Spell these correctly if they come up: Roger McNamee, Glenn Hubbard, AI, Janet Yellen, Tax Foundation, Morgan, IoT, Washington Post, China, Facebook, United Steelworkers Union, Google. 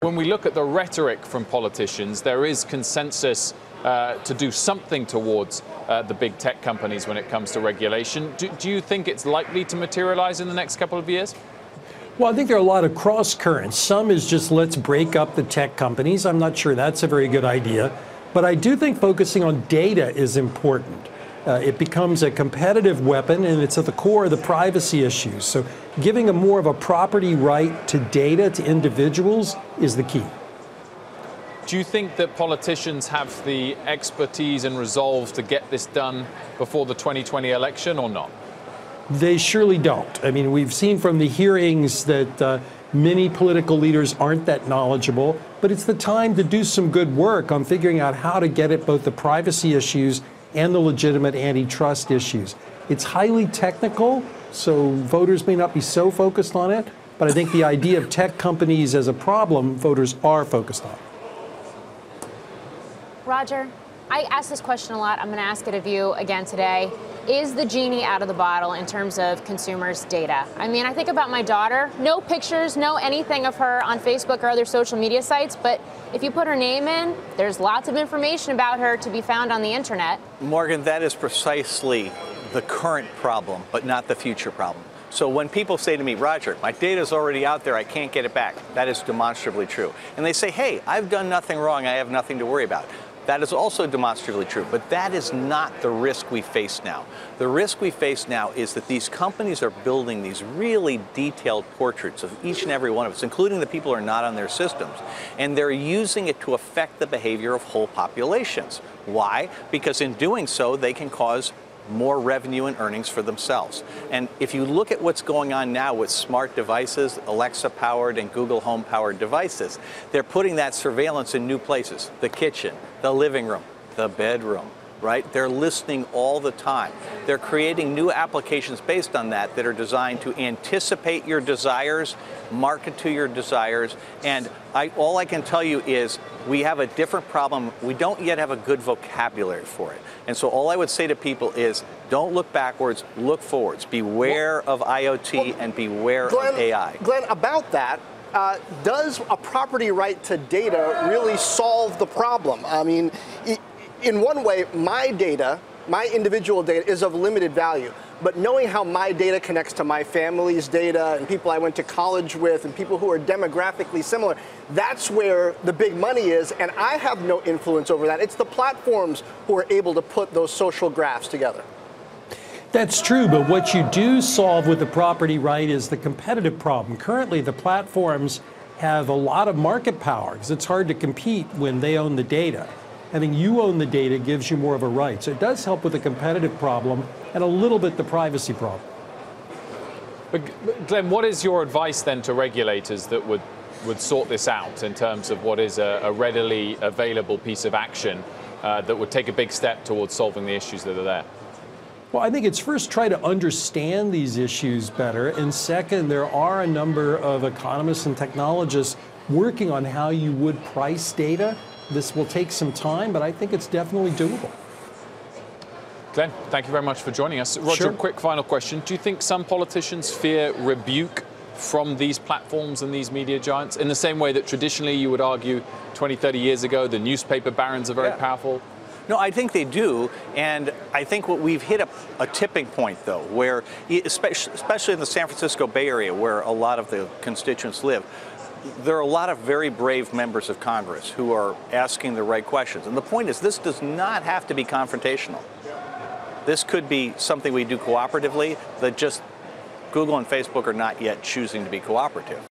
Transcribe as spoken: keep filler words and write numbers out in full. When we look at the rhetoric from politicians, there is consensus uh, to do something towards uh, the big tech companies when it comes to regulation. Do, do you think it's likely to materialize in the next couple of years? Well, I think there are a lot of cross currents. Some is just let's break up the tech companies. I'm not sure that's a very good idea. But I do think focusing on data is important. Uh, it becomes a competitive weapon, and it's at the core of the privacy issues. So giving a more of a property right to data to individuals is the key. Do you think that politicians have the expertise and resolve to get this done before the twenty twenty election or not? They surely don't. I mean, we've seen from the hearings that uh, many political leaders aren't that knowledgeable, but it's the time to do some good work on figuring out how to get at both the privacy issues and the legitimate antitrust issues. It's highly technical, so voters may not be so focused on it, but I think the idea of tech companies as a problem, voters are focused on. Roger, I ask this question a lot. I'm going to ask it of you again today. Is the genie out of the bottle in terms of consumers' data? I mean, I think about my daughter. No pictures, no anything of her on Facebook or other social media sites, but if you put her name in, there's lots of information about her to be found on the internet. Morgan, that is precisely the current problem, but not the future problem. So when people say to me, Roger, my data's already out there, I can't get it back, that is demonstrably true. And they say, hey, I've done nothing wrong, I have nothing to worry about. That is also demonstrably true, but that is not the risk we face now. The risk we face now is that these companies are building these really detailed portraits of each and every one of us, including the people who are not on their systems, and they're using it to affect the behavior of whole populations. Why? Because in doing so, they can cause more revenue and earnings for themselves. And if you look at what's going on now with smart devices, Alexa-powered and Google Home-powered devices, they're putting that surveillance in new places, the kitchen, the living room, the bedroom, right? They're listening all the time. They're creating new applications based on that that are designed to anticipate your desires, market to your desires, and I, all I can tell you is we have a different problem. We don't yet have a good vocabulary for it. And so all I would say to people is don't look backwards, look forwards. Beware well, of I O T well, and beware Glenn, of A I. Glenn, about that, uh, does a property right to data really solve the problem? I mean, it, in one way, my data, my individual data is of limited value, but knowing how my data connects to my family's data and people I went to college with and people who are demographically similar, that's where the big money is, and I have no influence over that. It's the platforms who are able to put those social graphs together. That's true, but what you do solve with the property right is the competitive problem. Currently, the platforms have a lot of market power because it's hard to compete when they own the data. Having you own the data gives you more of a right. So it does help with the competitive problem and a little bit the privacy problem. But Glenn, what is your advice then to regulators that would, would sort this out in terms of what is a, a readily available piece of action uh, that would take a big step towards solving the issues that are there? Well, I think it's first try to understand these issues better. And second, there are a number of economists and technologists working on how you would price data. This will take some time, but I think it's definitely doable. Glenn, thank you very much for joining us. Roger, sure. Quick final question. Do you think some politicians fear rebuke from these platforms and these media giants in the same way that traditionally you would argue twenty, thirty years ago the newspaper barons are very yeah. powerful? No, I think they do, and I think what we've hit a, a tipping point, though, where, especially in the San Francisco Bay Area, where a lot of the constituents live, there are a lot of very brave members of Congress who are asking the right questions. And the point is, this does not have to be confrontational. This could be something we do cooperatively that just Google and Facebook are not yet choosing to be cooperative.